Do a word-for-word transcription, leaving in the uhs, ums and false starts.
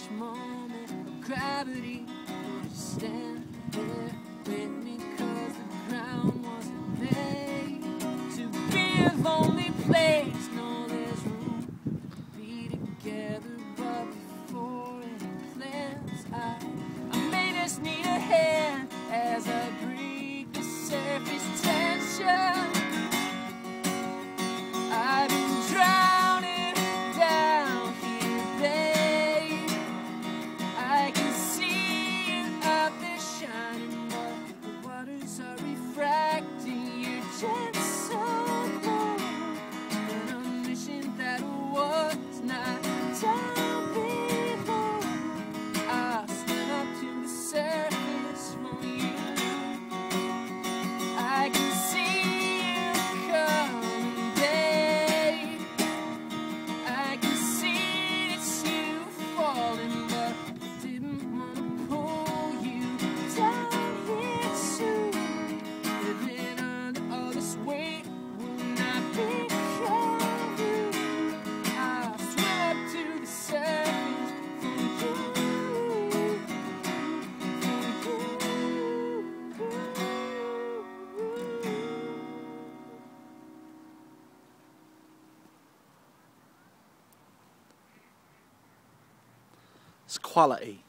fresh moment, gravity would stand there with me, cause the ground wasn't made to be a lonely place. No, there's room to be together, but before any plans, I, I may just need a hand as I breathe the surface tension. I've been drowning. Quality.